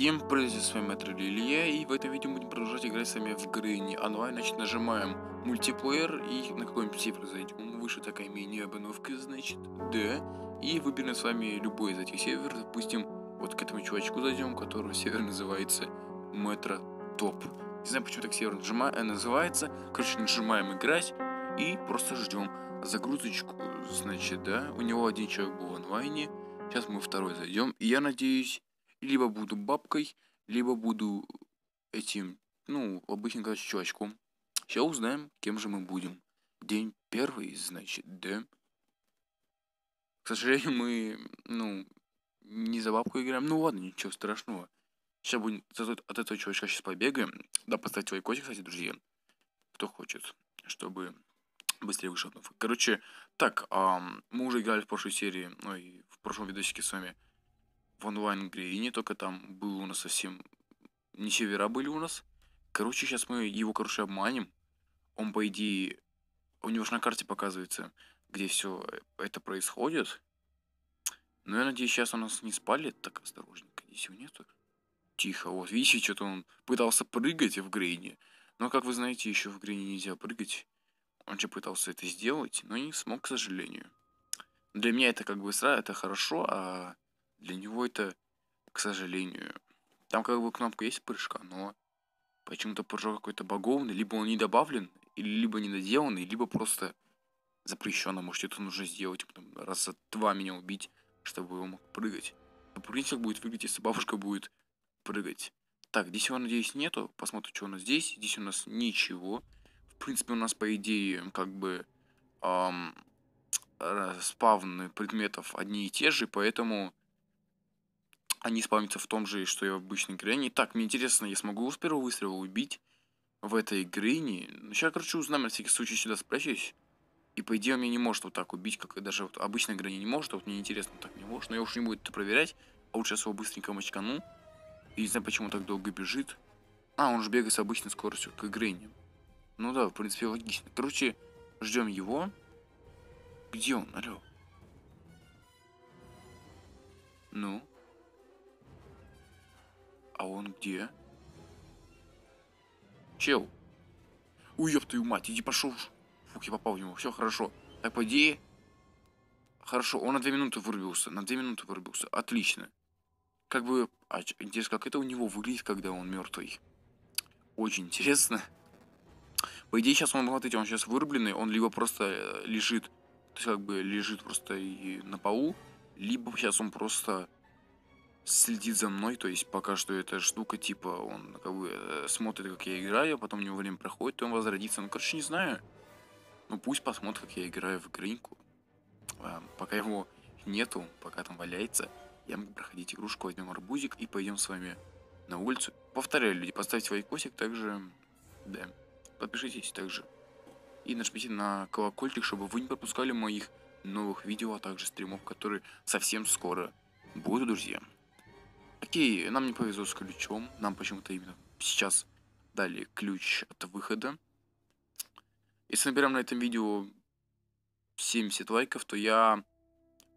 Всем привет, с вами Метро Илья, и в этом видео будем продолжать играть с вами в Granny онлайн. Значит, нажимаем мультиплеер и на какой-нибудь сейф зайдем. Выше такая мини-обновка, значит, да. И выберем с вами любой из этих серверов. Допустим, вот к этому чувачку зайдем, который сервер называется Метро ТОП. Не знаю, почему так сервер называется. Короче, нажимаем играть и просто ждем загрузочку. Значит, да, у него один человек был в онлайне. Сейчас мы второй зайдем, и я надеюсь... Либо буду бабкой, либо буду этим, ну, обычным, короче, чувачком. Сейчас узнаем, кем же мы будем. День первый, значит, да. К сожалению, мы, ну, не за бабку играем. Ну ладно, ничего страшного. Сейчас будем от этого чувачка сейчас побегаем. Да, поставьте лайкосик, кстати, друзья. Кто хочет, чтобы быстрее вышел. Короче, так, мы уже играли в прошлой серии, ой, в прошлом видосике с вами. В онлайн-игре, и не только там был у нас совсем... Не севера были у нас. Короче, сейчас мы его, короче, обманем. Он, по идее... У него же на карте показывается, где все это происходит. Но я надеюсь, сейчас он нас не спалит. Так, осторожненько, здесь его нету. Тихо, вот, видите, что-то он пытался прыгать в Грейне. Но, как вы знаете, еще в Грейне нельзя прыгать. Он же пытался это сделать, но не смог, к сожалению. Для меня это как бы сразу, это хорошо, а... Для него это, к сожалению... Там как бы кнопка есть прыжка, но... Почему-то прыжок какой-то багованный. Либо он не добавлен, либо не доделанный, либо просто запрещено. Может, это нужно сделать, потом раз за два меня убить, чтобы он мог прыгать. Попрыгать как будет выглядеть, если бабушка будет прыгать. Так, здесь его, надеюсь, нету. Посмотрим, что у нас здесь. Здесь у нас ничего. В принципе, у нас, по идее, как бы... спавны предметов одни и те же, поэтому... Они спавнятся в том же, что и в обычной Грэнни. Так, мне интересно, я смогу его с первого выстрела убить в этой Грэнни? Ну, сейчас, короче, узнаем, на всякий случай сюда спрячусь. И, по идее, он меня не может вот так убить, как даже вот обычная Грэнни не может. А вот мне интересно, он так не может. Но я уж не буду это проверять. А вот сейчас его быстренько мочкану. И не знаю, почему он так долго бежит. А, он же бегает с обычной скоростью, как Грэнни. Ну да, в принципе, логично. Короче, ждем его. Где он? Алло. Ну? А он где? Чел. Ой, ёб твою мать, иди пошел. Фух, я попал в него, все хорошо. Так, по идее... Хорошо, он на 2 минуты вырубился, на 2 минуты вырубился. Отлично. Как бы... А, интересно, как это у него выглядит, когда он мертвый? Очень интересно. По идее, сейчас он, смотрите, он сейчас вырубленный, он либо просто лежит... То есть, как бы, лежит просто и на полу, либо сейчас он просто... следит за мной, то есть пока что эта штука, типа, он как бы смотрит, как я играю, потом у него время проходит, и он возродится. Ну, короче, не знаю. Ну, пусть посмотрит, как я играю в Гриньку. Пока его нету, пока там валяется, я могу проходить игрушку, возьмем арбузик и пойдем с вами на улицу. Повторяю, люди, поставьте лайкосик, также, да, подпишитесь также. И нажмите на колокольчик, чтобы вы не пропускали моих новых видео, а также стримов, которые совсем скоро будут, друзья. Окей, нам не повезло с ключом. Нам почему-то именно сейчас дали ключ от выхода. Если наберем на этом видео 70 лайков, то я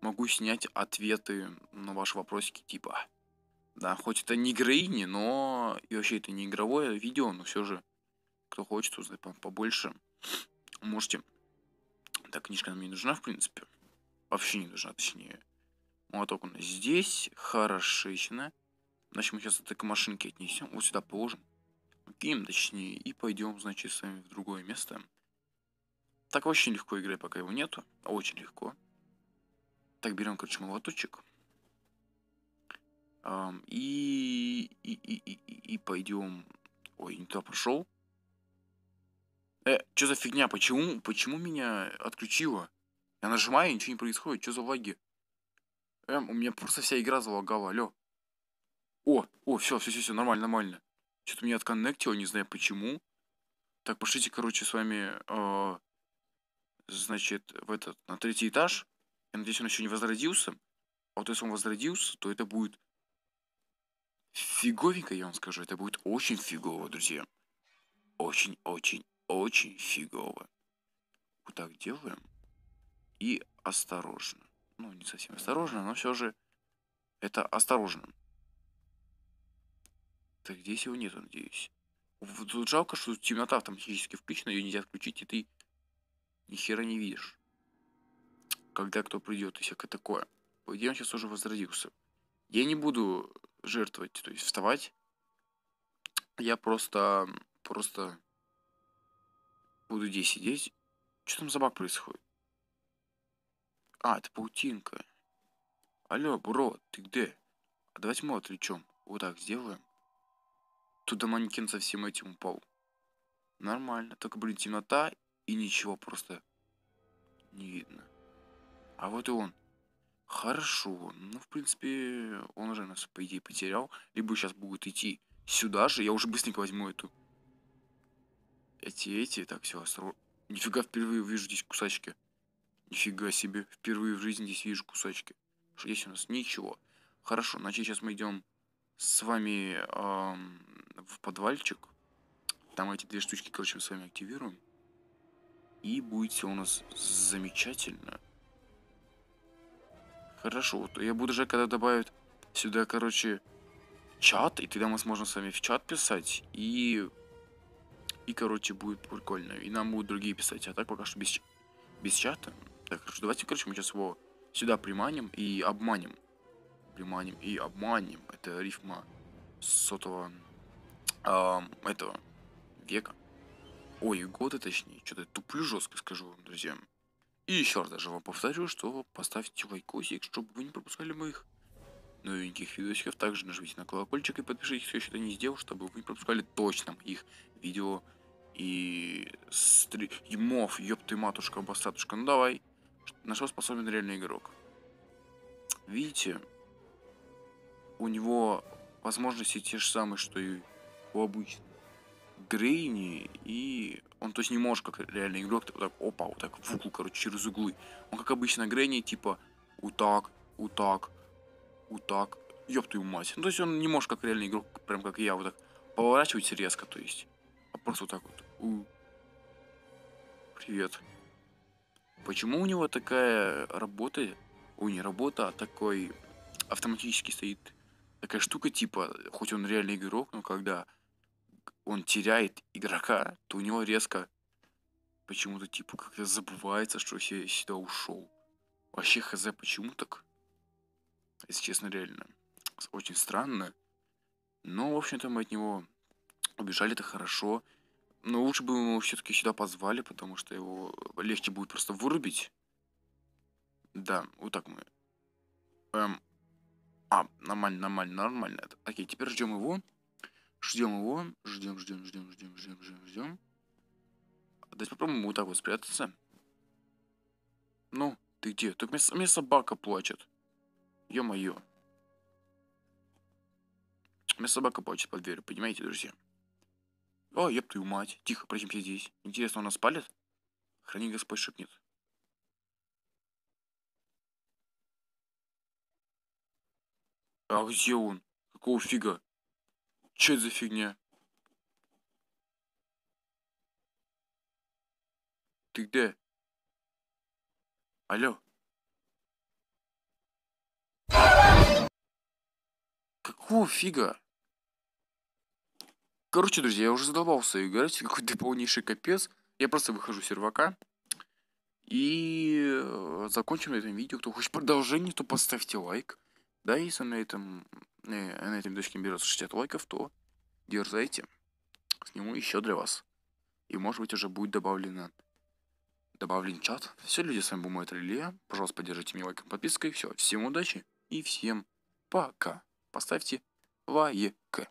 могу снять ответы на ваши вопросики типа. Да, хоть это не Грейни, но и вообще это не игровое видео, но все же, кто хочет узнать побольше, можете. Так, книжка нам не нужна, в принципе. Вообще не нужна, точнее. Молоток у нас здесь. Хорошечно. Значит, мы сейчас это к машинке отнесем. Вот сюда положим. Кинем, точнее. И пойдем, значит, с вами в другое место. Так очень легко играть, пока его нету. Очень легко. Так, берем, короче, молоточек. И пойдем. Ой, не туда пошел. Что за фигня? Почему меня отключило? Я нажимаю, ничего не происходит. Что за лаги? У меня просто вся игра залагала, алё. О, все, нормально. Что-то меня отконнектило, не знаю почему. Так, пошлите, короче, с вами, значит, в этот, на 3-й этаж. Я надеюсь, он еще не возродился. А вот если он возродился, то это будет фиговенько, я вам скажу. Это будет очень фигово, друзья. Очень фигово. Вот так делаем. И осторожно. Ну, не совсем осторожно, но все же это осторожно. Так, здесь его нету, надеюсь. Тут жалко, что темнота автоматически включена, ее нельзя включить, и ты ни хера не видишь, когда кто придет и всякое такое. Пойдем, сейчас уже возродился. Я не буду жертвовать, то есть вставать. Я просто буду здесь сидеть. Что там за баг происходит? А, это паутинка. Алло, бро, ты где? А давайте мы отвлечем. Вот так сделаем. Туда манекен со всем этим упал. Нормально. Только, блин, темнота и ничего просто не видно. А вот и он. Хорошо. Ну, в принципе, он уже нас, по идее, потерял. Либо сейчас будет идти сюда же. Я уже быстренько возьму эту. Эти. Так, все, осторожно. Нифига, впервые вижу здесь кусачки. Нифига себе. Впервые в жизни здесь вижу кусачки. Что здесь у нас? Ничего. Хорошо, значит, сейчас мы идем с вами в подвальчик. Там эти две штучки, короче, мы с вами активируем. И будет все у нас замечательно. Хорошо, вот я буду ждать, когда добавят сюда, короче, чат. И тогда мы сможем с вами в чат писать. И короче, будет прикольно. И нам будут другие писать. А так пока что без чата. Так, хорошо, давайте, короче, мы сейчас его сюда приманим и обманем. Приманим и обманем. Это рифма сотого этого века. Ой, года точнее. Что-то туплю жестко, скажу вам, друзья. И еще раз даже вам повторю, что поставьте лайкосик, чтобы вы не пропускали моих новеньких видосиков. Также нажмите на колокольчик и подпишитесь, кто еще это не сделал, чтобы вы не пропускали точно их видео и стримов. Ёпты, матушка, бастатушка. Ну давай. На что способен реальный игрок? Видите, у него возможности те же самые, что и у обычного Грейни, и он то есть не может, как реальный игрок, вот так, опа, вот так в углу, короче, через углы. Он как обычно Грейни, типа, вот так, вот так, вот так, ёб твою мать. Ну то есть он не может, как реальный игрок, прям как я, вот так поворачивать резко, то есть, а просто вот так вот. Привет. Почему у него такая работа? Ой, не работа, а такой автоматически стоит такая штука, типа, хоть он реальный игрок, но когда он теряет игрока, то у него резко почему-то, типа, как-то забывается, что я сюда ушел. Вообще хз, почему так? Если честно, реально. Очень странно. Но, в общем-то, мы от него убежали-то хорошо. Но лучше бы мы его все-таки сюда позвали, потому что его легче будет просто вырубить. Да, вот так мы. Нормально. Окей, теперь ждем его. Ждем. Давайте попробуем вот так вот спрятаться. Ну, ты где? Только мне собака плачет. Ё-моё. Мне собака плачет под дверью, понимаете, друзья? О, ёб твою мать. Тихо, прячемся здесь. Интересно, он нас палит? Храни Господь шепнет. А где он? Какого фига? Чё это за фигня? Ты где? Алло? Какого фига? Короче, друзья, я уже задолбался играть. Какой-то полнейший капец. Я просто выхожу с сервака. И закончим на этом видео. Кто хочет продолжение, то поставьте лайк. Да, если на этом дочке берется 60 лайков, то дерзайте. Сниму еще для вас. И может быть уже будет добавлен чат. Все, люди, с вами был Метро Илья. Пожалуйста, поддержите меня лайком, подпиской. Все, всем удачи и всем пока. Поставьте лайк.